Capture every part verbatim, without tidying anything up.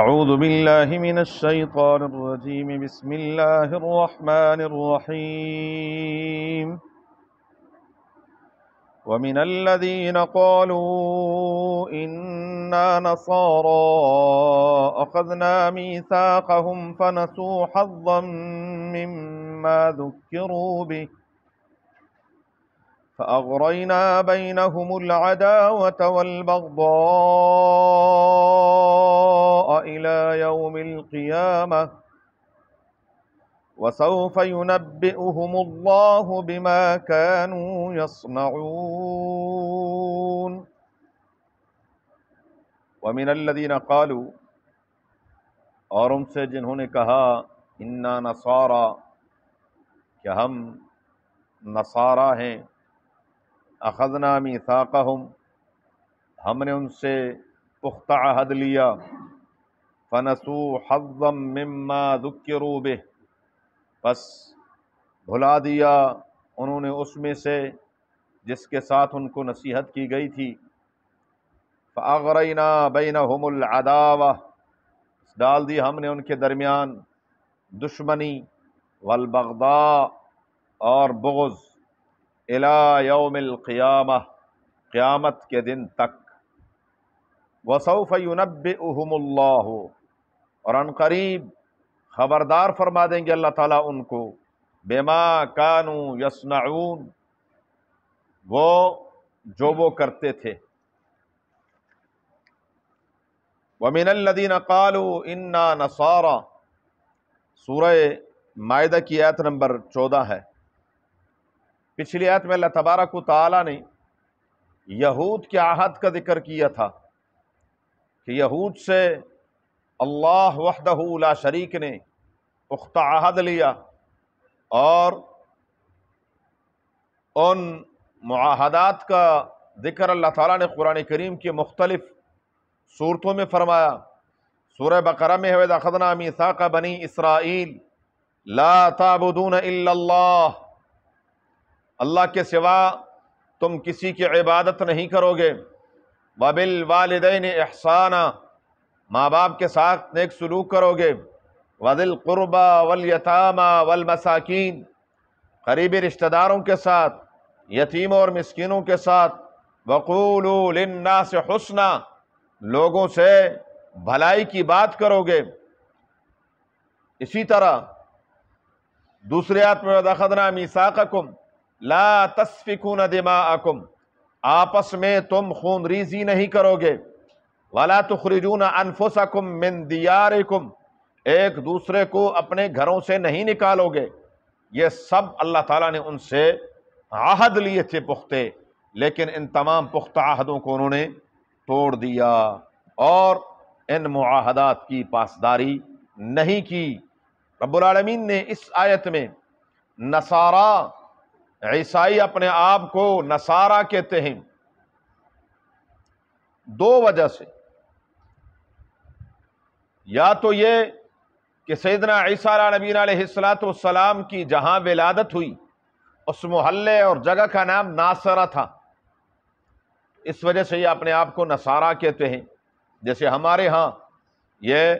أعوذ بالله من الشيطان الرجيم بسم الله الرحمن الرحيم ومن الذين قالوا إنا نصارى أخذنا ميثاقهم فنسوا حظا مما ذكروا به فأغرينا بينهم العداوة والبغضاء إلى يوم القيامة وسوف ينبئهم الله بما كانوا يصنعون ومن الذين قالوا اور ان سے جنہوں نے کہا انا نصارا کہ ہم نصارا ہیں اخذنا میثاقہم ہم نے ان سے پختہ عہد لیا فنسوا حظا مما ذکروا بہ پس بھلا دیا انہوں نے اس میں سے جس کے ساتھ ان کو نصیحت کی گئی تھی فأغرينا بينهم العداوة ڈال دی ہم نے ان کے درمیان دشمنی والبغضاء اور بغض الى يوم القيامة قیامت کے دن تک وسوف ينبئهم الله اور ان قریب خبردار فرما دیں گے اللہ تعالیٰ ان کو بما كانوا يصنعون وہ جو وہ کرتے تھے وَمِنَ الَّذِينَ قَالُوا إِنَّا نَصَارَى سورہ مائدہ کی آیت نمبر چودہ ہے۔ پچھلی آیت میں اللہ تبارک و تعالیٰ نے یہود کے عہد کا ذکر کیا تھا کہ یہود سے اللہ وحدہ لا شریک نے پختہ عہد لیا اور ان معاہدات کا ذکر اللہ تعالیٰ نے قرآن کریم کے مختلف صورتوں میں فرمایا۔ سورہ بقرہ میں ہے وَأَخَذْنَا مِيثَاقَ بَنِي إِسْرَائِيلَ لَا تَعْبُدُونَ إِلَّا اللَّهَ اللہ کے سوا تم کسی کی عبادت نہیں کرو گے وَبِالْوَالِدَيْنِ اِحْسَانًا ماں باپ کے ساتھ نیک سلوک کرو گے وَذِي الْقُرْبَى وَالْيَتَامَى وَالْمَسَاكِينَ قریبی رشتہ داروں کے ساتھ یتیموں اور مسکینوں کے ساتھ وَقُولُوا لِلنَّاسِ حُسْنًا لوگوں سے بھلائی کی بات کرو گے۔ اسی طرح دوسرے آیت میں وَأَخَذْنَا مِيثَاقَكُمْ لَا تَسْفِكُونَ دِمَاءَكُمْ آپس میں تم خون ریزی نہیں کرو گے وَلَا تُخْرِجُونَ أَنفُسَكُمْ مِنْ دِيَارِكُمْ ایک دوسرے کو اپنے گھروں سے نہیں نکالو گے۔ یہ سب اللہ تعالیٰ نے ان سے عہد لیے تھے پختے، لیکن ان تمام پختہ عہدوں کو انہوں نے توڑ دیا اور ان معاہدات کی پاسداری نہیں کی۔ رب العالمین نے اس آیت میں نصارا عیسائی اپنے آپ کو نصارا کہتے ہیں دو وجہ سے، یا تو یہ کہ سیدنا عیسیٰ علیہ السلام کی جہاں ولادت ہوئی اس محلے اور جگہ کا نام ناصرہ تھا، اس وجہ سے یہ اپنے آپ کو نصارا کہتے ہیں، جیسے ہمارے ہاں یہ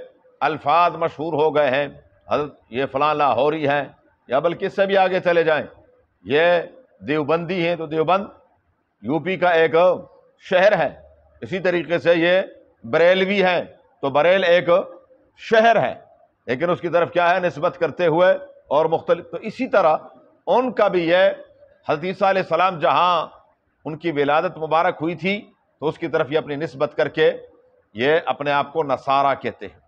الفاظ مشہور ہو گئے ہیں یہ فلاں لاہوری ہیں یا بلکہ اس سے بھی آگے چلے جائیں یہ دیوبندی ہیں تو دیوبند یو پی کا ایک شہر ہے، اسی طریقے سے یہ بریلوی ہیں تو بریل ایک شہر ہے لیکن اس کی طرف کیا ہے نسبت کرتے ہوئے اور مختلف۔ تو اسی طرح ان کا بھی یہ حضرت عیسیٰ علیہ السلام جہاں ان کی ولادت مبارک ہوئی تھی تو اس کی طرف یہ اپنی نسبت کر کے یہ اپنے آپ کو نصارا کہتے ہیں۔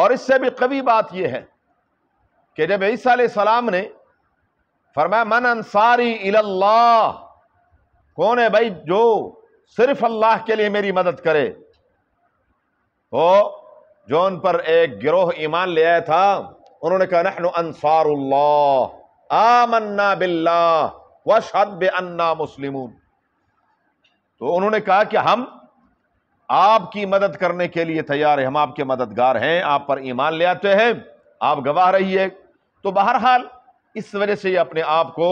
اور اس سے بھی قوی بات یہ ہے کہ جب عیسیٰ علیہ السلام نے فرمایا من انصاری الاللہ کون ہے بھائی جو صرف اللہ کے لیے میری مدد کرے، تو جو ان پر ایک گروہ ایمان لے آیا تھا انہوں نے کہا نحن انصار اللہ آمنا باللہ وَاشْهَدْ بِأَنَّا مُسْلِمُونَ تو انہوں نے کہا کہ ہم آپ کی مدد کرنے کے لیے تیار ہیں، ہم آپ کے مددگار ہیں، آپ پر ایمان لے آتے ہیں، آپ گواہ رہیے۔ تو بہرحال اس وجہ سے یہ اپنے آپ کو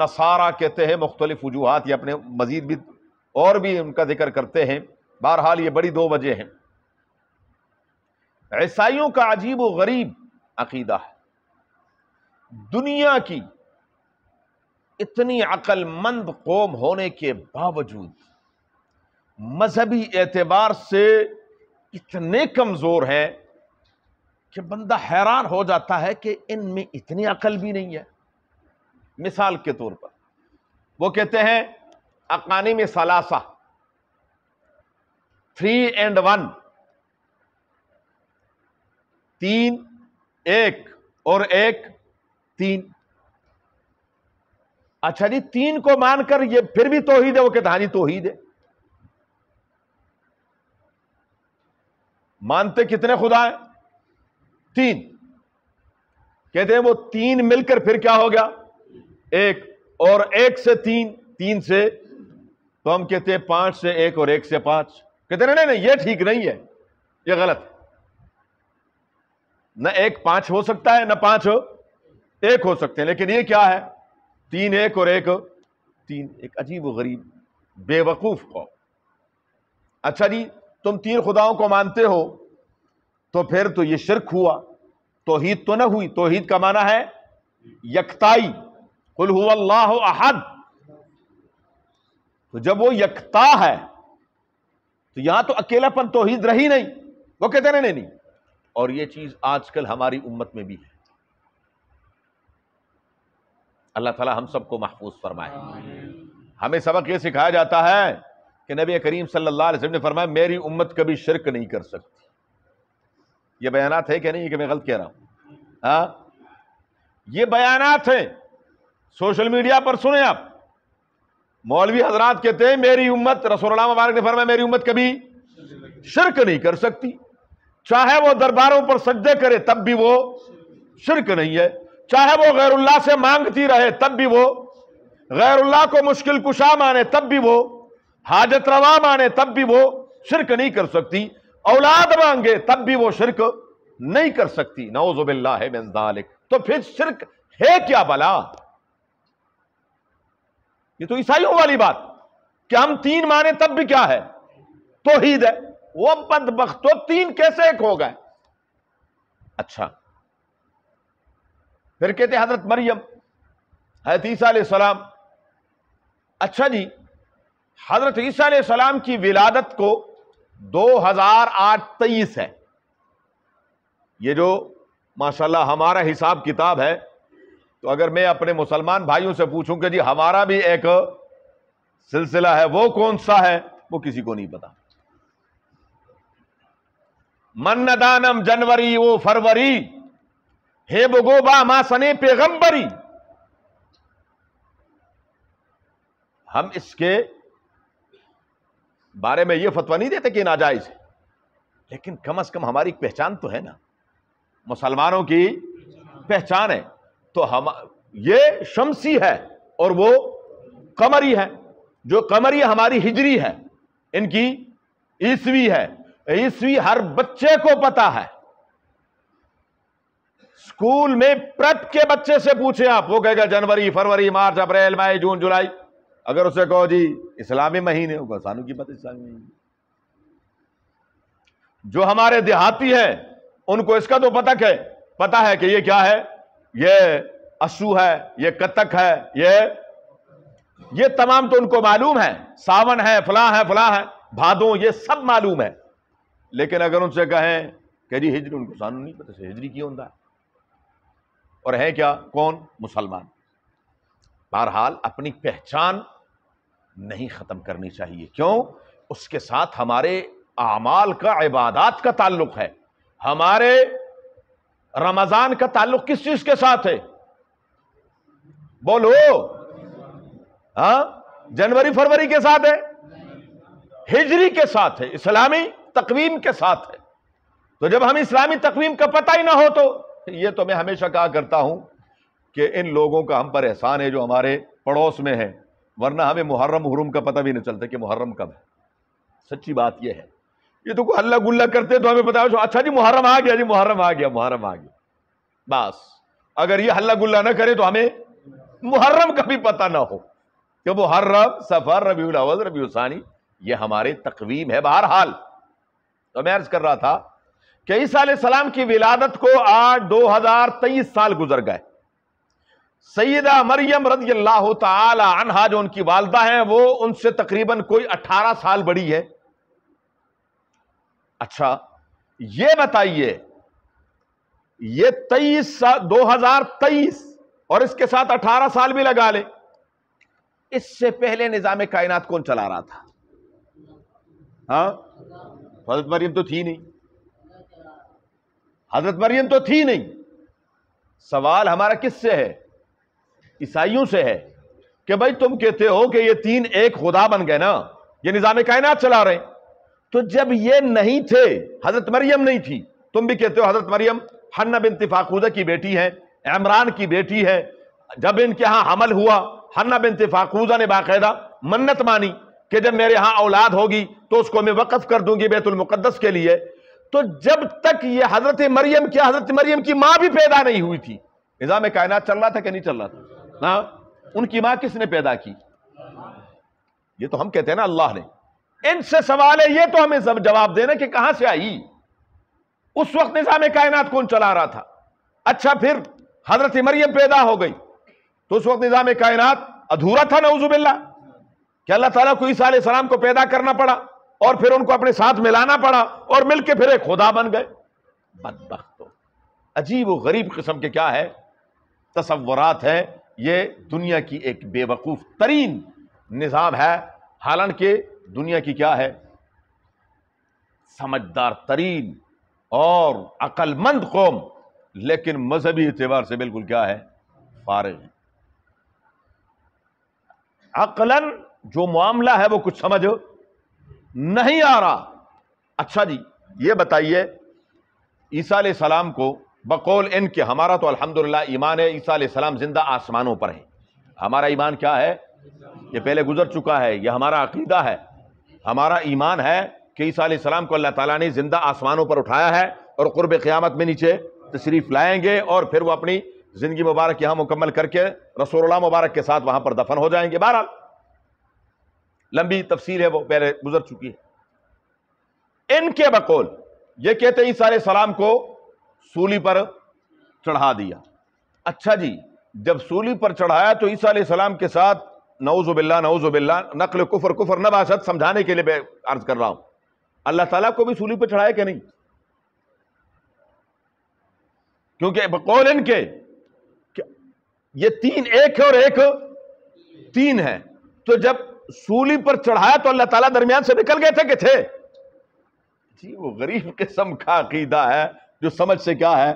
نصارا کہتے ہیں، مختلف وجوہات یہ اپنے مزید بھی اور بھی ان کا ذکر کرتے ہیں۔ بہرحال یہ بڑی دو وجہ ہیں۔ عیسائیوں کا عجیب و غریب عقیدہ ہے۔ دنیا کی اتنی عقل مند قوم ہونے کے باوجود مذہبی اعتبار سے اتنے کمزور ہیں کہ بندہ حیران ہو جاتا ہے کہ ان میں اتنی عقل بھی نہیں ہے۔ مثال کے طور پر وہ کہتے ہیں اقانیم ثلاثہ، تھری اینڈ ون، تین ایک اور ایک تین۔ اچھا جی، تین کو مان کر یہ پھر بھی توحید ہے؟ وہ کہتا ہے توحید ہے۔ مانتے کتنے خدا ہیں؟ تین۔ کہتے ہیں وہ تین مل کر پھر کیا ہو گیا؟ ایک، اور ایک سے تین، تین سے، تو ہم کہتے ہیں پانچ سے ایک اور ایک سے پانچ۔ کہتے ہیں نہیں نہیں، یہ ٹھیک نہیں ہے، یہ غلط ہے، نہ ایک پانچ ہو سکتا ہے نہ پانچ ایک ہو سکتے ہیں، لیکن یہ کیا ہے؟ تین ایک اور ایک تین۔ ایک عجیب و غریب بے وقوف کو۔ اچھا جی، تم تین خداؤں کو مانتے ہو تو پھر تو یہ شرک ہوا، توحید تو نہ ہوئی۔ توحید کا معنی ہے یکتائی، قل هو اللہ احد۔ تو جب وہ یکتا ہے تو یہاں تو اکیلا پن توحید رہی نہیں۔ وہ کہتے ہیں نہیں نہیں، اور یہ چیز آج کل ہماری امت میں بھی ہے۔ اللہ تعالی ہم سب کو محفوظ فرمائے۔ ہمیں سبق یہ سکھایا جاتا ہے کہ نبی کریم صلی اللہ علیہ وسلم نے فرمایا میری امت کبھی شرک نہیں کر سکتی۔ یہ بیانات ہے کہ نہیں کہ میں غلط کہہ رہا ہوں؟ یہ بیانات ہیں، سوشل میڈیا پر سنیں آپ، مولوی حضرات کہتے ہیں میری امت، رسول اللہ مبارک نے فرمایا میری امت کبھی شرک نہیں کر سکتی۔ چاہے وہ درباروں پر سجدے کرے تب بھی وہ شرک نہیں ہے، چاہے وہ غیر اللہ سے مانگتی رہے تب بھی وہ غیر اللہ کو مشکل کشا مانے، تب بھی وہ حاجت روا مانے، تب بھی وہ شرک نہیں کر سکتی۔ اولاد مانگے تب بھی وہ شرک نہیں کر سکتی، نعوذ باللہ من ذالک۔ تو پھر شرک ہے کیا بلا؟ یہ تو عیسائیوں والی بات کہ ہم تین مانے تب بھی کیا ہے؟ توحید ہے۔ وہ بدبختو تین کیسے ایک ہو گئے؟ اچھا پھر کہتے حضرت مریم، حضرت عیسیٰ علیہ السلام۔ اچھا جی، حضرت عیسیٰ علیہ السلام کی ولادت کو دو ہزار آٹھ تیئیس ہے، یہ جو ماشاءاللہ ہمارا حساب کتاب ہے۔ تو اگر میں اپنے مسلمان بھائیوں سے پوچھوں کہ جی ہمارا بھی ایک سلسلہ ہے، وہ کون سا ہے؟ وہ کسی کو نہیں پتا۔ من ندانم جنوری و فروری ہے بگوبا ما سنے پیغمبری۔ ہم اس کے بارے میں یہ فتویٰ نہیں دیتے کہ ناجائز ہے، لیکن کم از کم ہماری پہچان تو ہے نا، مسلمانوں کی پہچان ہے۔ تو ہم یہ شمسی ہے اور وہ قمری ہے، جو قمری ہماری ہجری ہے، ان کی عیسوی ہے۔ عیسوی ہر بچے کو پتا ہے، سکول میں پرپ کے بچے سے پوچھیں آپ، وہ کہے گا جنوری فروری مارچ اپریل مئی جون جولائی۔ اگر اسے کہو جی اسلامی مہینے، ہوگا سانو کی پتہ اسلامی مہینے۔ جو ہمارے دیہاتی ہیں ان کو اس کا تو پتہ ہے، پتہ ہے کہ یہ کیا ہے، یہ اسو ہے، یہ کتک ہے، یہ یہ تمام تو ان کو معلوم ہے، ساون ہے، فلاں ہے، فلاں ہے، بھادوں، یہ سب معلوم ہے۔ لیکن اگر ان سے کہیں کہ جی ہجری، ان کو سانو نہیں پتہ سے ہجری کیوں ہوتا ہے، اور ہے کیا کون؟ مسلمان۔ بہرحال اپنی پہچان نہیں ختم کرنی چاہیے، کیوں؟ اس کے ساتھ ہمارے اعمال کا، عبادات کا تعلق ہے۔ ہمارے رمضان کا تعلق کس چیز کے ساتھ ہے؟ بولو، ہاں جنوری فروری کے ساتھ ہے، ہجری کے ساتھ ہے، اسلامی تقویم کے ساتھ ہے۔ تو جب ہم اسلامی تقویم کا پتہ ہی نہ ہو تو یہ تو میں ہمیشہ کہا کرتا ہوں کہ ان لوگوں کا ہم پر احسان ہے جو ہمارے پڑوس میں ہیں، ورنہ ہمیں محرم حرم کا پتہ بھی نہیں چلتا کہ محرم کب ہے۔ سچی بات یہ ہے، یہ تو کوئی اللہ گلہ کرتے تو ہمیں پتا ہے اچھا جی محرم آ گیا، جی محرم آ گیا، محرم آ گیا، بس۔ اگر یہ اللہ گلہ نہ کرے تو ہمیں محرم کا بھی پتہ نہ ہو کہ محرم، صفر، ربیع الاول، ربیع الثانی، یہ ہمارے تقویم ہے۔ بہرحال تو میں عرض کر رہا تھا کہ عیسیٰ علیہ السلام کی ولادت کو آج دو ہزار تیئیس سال گزر گئے۔ سیدہ مریم رضی اللہ تعالی عنہ جو ان کی والدہ ہیں وہ ان سے تقریباً کوئی اٹھارہ سال بڑی ہے۔ اچھا یہ بتائیے یہ تیئیس دو ہزار تیئیس اور اس کے ساتھ اٹھارہ سال بھی لگا لے، اس سے پہلے نظام کائنات کون چلا رہا تھا؟ ہاں حضرت مریم تو تھی نہیں، حضرت مریم تو تھی نہیں سوال ہمارا کس سے ہے؟ عیسائیوں سے ہے کہ بھائی تم کہتے ہو کہ یہ تین ایک خدا بن گئے نا، یہ نظام کائنات چلا رہے ہیں، تو جب یہ نہیں تھے، حضرت مریم نہیں تھی، تم بھی کہتے ہو حضرت مریم حنہ بنت فاقودہ کی بیٹی ہے، عمران کی بیٹی ہے، جب ان کے ہاں حمل ہوا حنہ بنت فاقودہ نے باقاعدہ منت مانی کہ جب میرے ہاں اولاد ہوگی تو اس کو میں وقف کر دوں گی بیت المقدس کے لیے، تو جب تک یہ حضرت مریم کیا حضرت مریم کی ماں بھی پیدا نہیں ہوئی تھی نظام کائنات چل رہا تھا کہ نہیں چل رہا تھا؟ ان کی ماں کس نے پیدا کی؟ یہ تو ہم کہتے ہیں نا اللہ نے۔ ان سے سوال ہے یہ تو ہمیں جواب دینا کہ کہاں سے آئی، اس وقت نظام کائنات کون چلا رہا تھا؟ اچھا پھر حضرت مریم پیدا ہو گئی تو اس وقت نظام کائنات ادھورا تھا نعوذ باللہ، کہ اللہ تعالیٰ کو عیسیٰ علیہ السلام کو پیدا کرنا پڑا اور پھر ان کو اپنے ساتھ ملانا پڑا اور مل کے پھر ایک خدا بن گئے۔ بدبختو عجیب و غریب قسم کے کیا ہے تصورات ہیں، یہ دنیا کی ایک بے وقوف ترین نظام ہے، حالانکہ دنیا کی کیا ہے سمجھدار ترین اور عقل مند قوم، لیکن مذہبی اعتبار سے بالکل کیا ہے فارغ ہے۔ عقلاً جو معاملہ ہے وہ کچھ سمجھ نہیں آ رہا۔ اچھا جی یہ بتائیے عیسیٰ علیہ السلام کو بقول ان کے، ہمارا تو الحمدللہ ایمان ہے عیسیٰ علیہ السلام زندہ آسمانوں پر ہیں، ہمارا ایمان کیا ہے یہ پہلے گزر چکا ہے، یہ ہمارا عقیدہ ہے، ہمارا ایمان ہے کہ عیسیٰ علیہ السلام کو اللہ تعالیٰ نے زندہ آسمانوں پر اٹھایا ہے اور قرب قیامت میں نیچے تشریف لائیں گے اور پھر وہ اپنی زندگی مبارک یہاں مکمل کر کے رسول اللہ مبارک کے ساتھ وہاں پر دفن ہو جائیں گے۔ بہرحال لمبی تفسیر ہے وہ پہلے گزر چکی ہے۔ ان کے بقول یہ کہتے ہیں عیسیٰ علیہ السلام کو سولی پر چڑھا دیا۔ اچھا جی جب سولی پر چڑھایا تو عیسیٰ علیہ السلام کے ساتھ نعوذ باللہ نعوذ باللہ نقل کفر کفر نہ باشد، سمجھانے کے لئے عرض کر رہا ہوں، اللہ تعالیٰ کو بھی سولی پر چڑھایا کہ نہیں؟ کیونکہ بقول ان کے یہ تین ایک ہے اور ایک تین ہے، تو جب سولی پر چڑھایا تو اللہ تعالیٰ درمیان سے نکل گئے تھے کہ تھے؟ جی وہ غریب قسم کا عقیدہ ہے جو سمجھ سے کیا ہے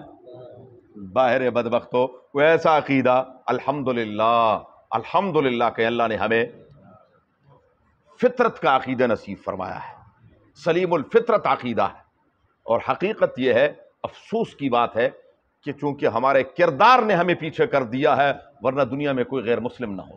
باہر ہے بدبختو۔ وہ ایسا عقیدہ الحمدللہ الحمدللہ کہ اللہ نے ہمیں فطرت کا عقیدہ نصیب فرمایا ہے، سلیم الفطرت عقیدہ ہے، اور حقیقت یہ ہے افسوس کی بات ہے کہ چونکہ ہمارے کردار نے ہمیں پیچھے کر دیا ہے، ورنہ دنیا میں کوئی غیر مسلم نہ ہو۔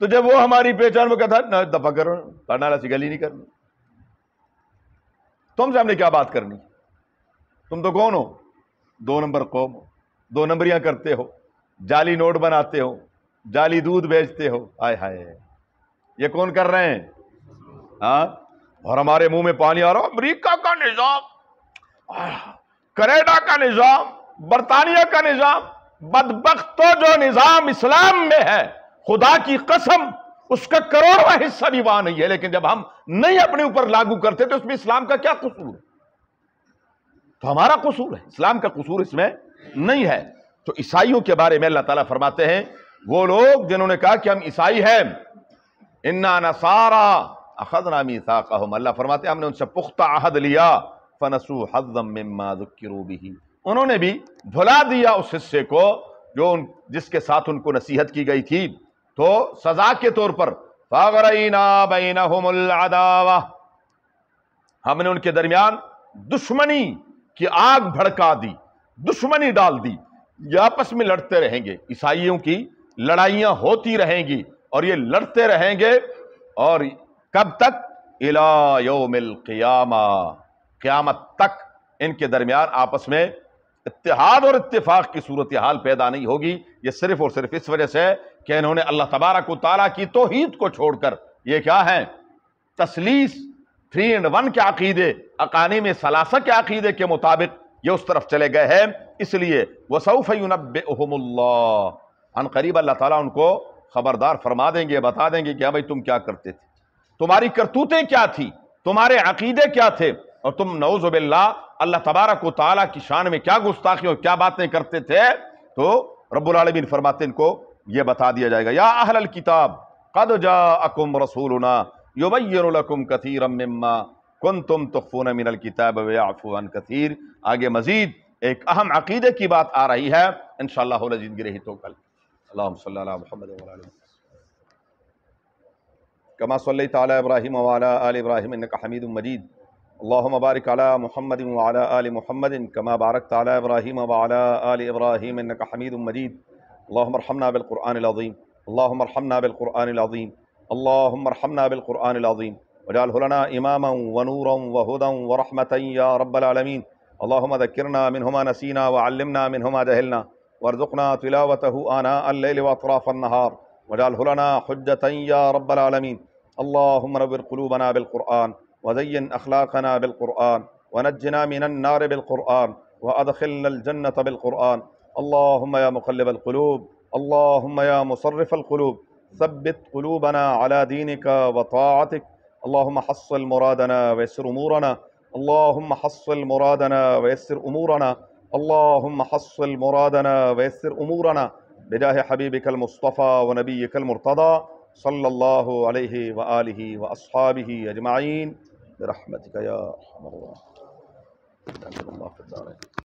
تو جب وہ ہماری پہچان وہ کہتا دفع کرو پڑھنا سی گلی نہیں کرنی، تم سے ہم نے کیا بات کرنی، تم تو کون ہو؟ دو نمبر قوم ہو، دو نمبریاں کرتے ہو، جعلی نوٹ بناتے ہو، جعلی دودھ بیچتے ہو، آئے ہائے یہ کون کر رہے ہیں؟ اور ہمارے منہ میں پانی آ رہا ہے، امریکہ کا نظام، کینیڈا کا نظام، برطانیہ کا نظام، بدبختو جو نظام اسلام میں ہے خدا کی قسم اس کا کروڑواں حصہ بھی وہاں نہیں ہے، لیکن جب ہم نہیں اپنے اوپر لاگو کرتے تو اس میں اسلام کا کیا قصور ہے؟ تو ہمارا قصور ہے، اسلام کا قصور اس میں نہیں ہے۔ تو عیسائیوں کے بارے میں اللہ تعالیٰ فرماتے ہیں وہ لوگ جنہوں نے کہا کہ ہم عیسائی ہیں، اِنَّا نَصَارَىٰ أَخَذْنَا مِيثَاقَهُمْ، اللہ فرماتے ہیں ہم نے ان سے پختہ عہد لیا، فَنَسُوا حَظًّا مِّمَّا ذُكِّرُوا بِهِ، انہوں نے بھی بھلا دیا اس حصے کو جو جس کے ساتھ ان کو نصیحت کی گئی تھی، تو سزا کے طور پر فَغْرَيْنَا بَيْنَهُمُ الْعَدَاوَةِ، ہم نے ان کے درمیان دشمنی कि आग भड़का दी, दुश्मनी डाल दी, या आपस में लड़ते रहेंगे। ईसाइयों की लड़ाइयां होती रहेंगी और ये लड़ते रहेंगे, और कब तक? इला यौमिल क़ियामा, क़ियामत तक इनके दरमियान आपस में इत्तेहाद और इत्तेफाक की सूरत हाल पैदा नहीं होगी। ये सिर्फ और सिर्फ इस वजह से कि इन्होंने अल्लाह तबारक व तआला की तौहीद को छोड़कर, ये क्या है, तसलीस थ्री एंड वन के अकीदे, अकानी में सलासा के अकीदे के मुताबिक ये उस तरफ चले गए हैं। इसलिए वसौफ युनब्बिउहुमुल्लाह, अन करीब अल्लाह ताला उनको खबरदार फरमा देंगे, बता देंगे कि हाँ भाई तुम क्या करते थे, तुम्हारी करतूतें क्या थी, तुम्हारे अकीदे क्या थे, और तुम नऊज़ु बिल्लाह अल्लाह तबारक व तआला की शान में क्या गुस्ताखी और क्या बातें करते थे। तो रब्बुल आलमीन फरमाते इनको ये बता दिया जाएगा, या अहलल किताब कद जाअकुम रसूलुना युबय्यिनु लकुम कसीरम मिम्मा कुंतुम तुख्फूना मिनल किताब व यअफू अन कसीर। आगे मजीद एक अहम अकीदे की बात आ रही है, इंशाअल्लाह जिंदगी रही तो कल। अल्लाहुम्मा सल्ली अला मुहम्मद व अला आलि कमा सल्लैत अला इब्राहिम व अला आलि इब्राहिम इन्नका हमीदुम मजीद। अल्लाहुम्मा बारिक अला मुहम्मद व अला आलि मुहम्मद कमा बारकत अला इब्राहिम व अला आलि इब्राहिम इन्नका हमीदुम मजीद। अल्लाहुम्मा अरहमना बिल कुरआनिल अज़ीम, अल्लाहुम्मा अरहमना बिल कुरआनिल अज़ीम, अल्लाहुम्मा अरहमना बिल कुरआनिल अज़ीम वजअल्हु लना इमामा व नूरा व हुदा व रहमतन या रब्बल आलमीन। अल्लाहुम्मा ज़क्किरना मिनहुमा नसीना व अल्लिमना मिनहुमा जहलना वरज़ुक़ना तिलावतहु आना अल-लैल व अतराफ़ अन-नहार वजअल्हु लना हुज्जतन या रब्बल आलमीन। अल्लाहुम्मा नव्विर क़ुलूबना बिल कुरआन वज़य्यिन अख़लाक़ना बिल कुरआन वनज्जिना मिनन नार बिल कुरआन वअदख़िलना अल-जन्नता बिल कुरआन। अल्लाहुम्मा या मुक़ल्लिबल क़ुलूब, अल्लाहुम्मा या मुसर्रिफ़ल क़ुलूब, ثبت قلوبنا على دينك وطاعتك। اللهم حصل مرادنا ويسر أمورنا, اللهم حصل مرادنا ويسر أمورنا, اللهم حصل مرادنا ويسر أمورنا بجاه حبيبك المصطفى ونبيك المرتضى صلى الله عليه وآله وأصحابه أجمعين برحمتك يا أرحم الراحمين.